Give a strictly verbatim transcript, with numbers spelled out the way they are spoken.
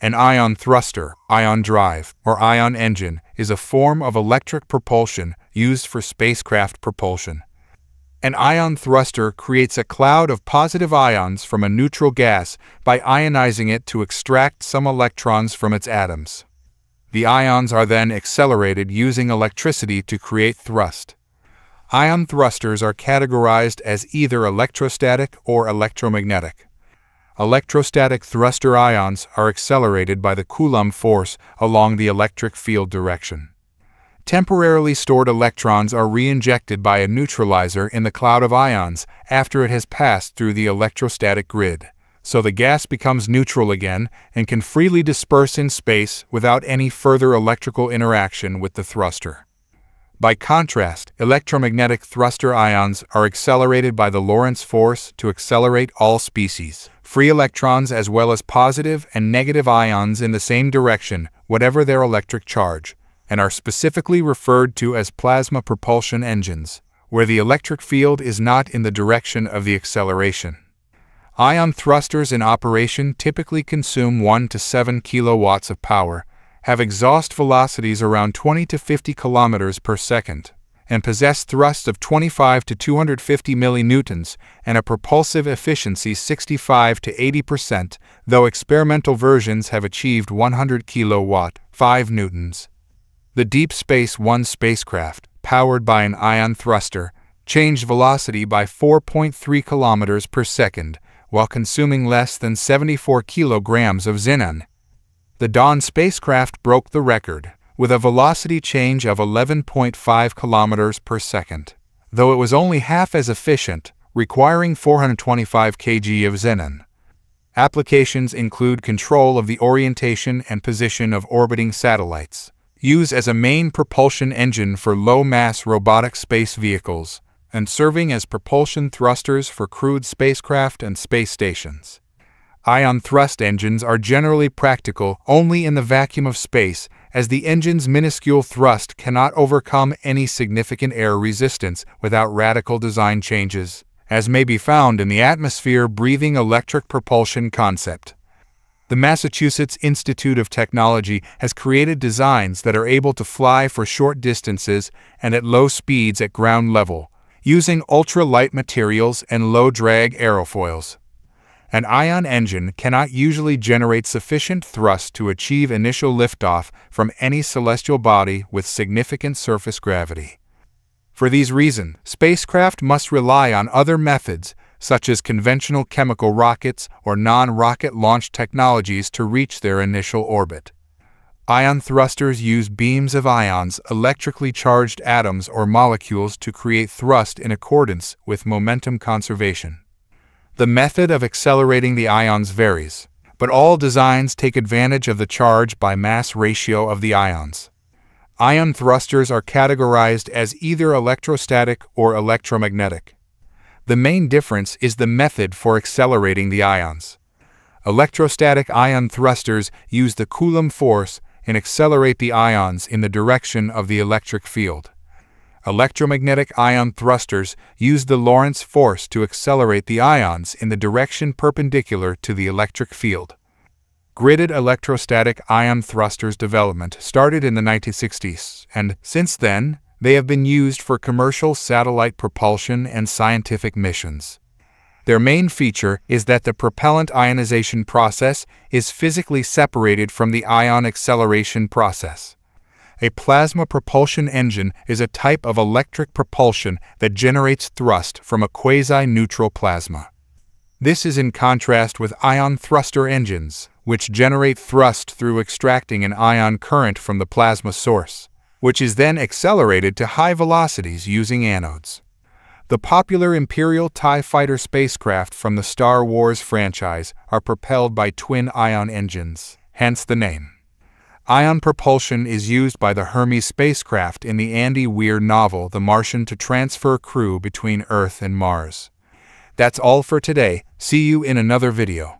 An ion thruster, ion drive, or ion engine is a form of electric propulsion used for spacecraft propulsion. An ion thruster creates a cloud of positive ions from a neutral gas by ionizing it to extract some electrons from its atoms. The ions are then accelerated using electricity to create thrust. Ion thrusters are categorized as either electrostatic or electromagnetic. Electrostatic thruster ions are accelerated by the Coulomb force along the electric field direction. Temporarily stored electrons are reinjected by a neutralizer in the cloud of ions after it has passed through the electrostatic grid, so the gas becomes neutral again and can freely disperse in space without any further electrical interaction with the thruster. By contrast, electromagnetic thruster ions are accelerated by the Lorentz force to accelerate all species, free electrons as well as positive and negative ions in the same direction, whatever their electric charge, and are specifically referred to as plasma propulsion engines, where the electric field is not in the direction of the acceleration. Ion thrusters in operation typically consume one to seven kilowatts of power, have exhaust velocities around twenty to fifty kilometers per second, and possess thrusts of twenty-five to two hundred fifty millinewtons and a propulsive efficiency sixty-five to eighty percent, though experimental versions have achieved one hundred kilowatt, five newtons. The Deep Space One spacecraft, powered by an ion thruster, changed velocity by four point three kilometers per second while consuming less than seventy-four kilograms of xenon. The Dawn spacecraft broke the record, with a velocity change of eleven point five kilometers per second, though it was only half as efficient, requiring four hundred twenty-five kilograms of xenon. Applications include control of the orientation and position of orbiting satellites, use as a main propulsion engine for low-mass robotic space vehicles, and serving as propulsion thrusters for crewed spacecraft and space stations. Ion thrust engines are generally practical only in the vacuum of space, as the engine's minuscule thrust cannot overcome any significant air resistance without radical design changes, as may be found in the atmosphere-breathing electric propulsion concept. The Massachusetts Institute of Technology has created designs that are able to fly for short distances and at low speeds at ground level, using ultra-light materials and low-drag aerofoils. An ion engine cannot usually generate sufficient thrust to achieve initial liftoff from any celestial body with significant surface gravity. For these reasons, spacecraft must rely on other methods, such as conventional chemical rockets or non-rocket launch technologies, to reach their initial orbit. Ion thrusters use beams of ions, electrically charged atoms or molecules, to create thrust in accordance with momentum conservation. The method of accelerating the ions varies, but all designs take advantage of the charge by mass ratio of the ions. Ion thrusters are categorized as either electrostatic or electromagnetic. The main difference is the method for accelerating the ions. Electrostatic ion thrusters use the Coulomb force and accelerate the ions in the direction of the electric field. Electromagnetic ion thrusters use the Lorentz force to accelerate the ions in the direction perpendicular to the electric field. Gridded electrostatic ion thrusters development started in the nineteen sixties, and since then, they have been used for commercial satellite propulsion and scientific missions. Their main feature is that the propellant ionization process is physically separated from the ion acceleration process. A plasma propulsion engine is a type of electric propulsion that generates thrust from a quasi-neutral plasma. This is in contrast with ion thruster engines, which generate thrust through extracting an ion current from the plasma source, which is then accelerated to high velocities using anodes. The popular Imperial TIE fighter spacecraft from the Star Wars franchise are propelled by twin-ion engines, hence the name. Ion propulsion is used by the Hermes spacecraft in the Andy Weir novel The Martian to transfer crew between Earth and Mars. That's all for today. See you in another video.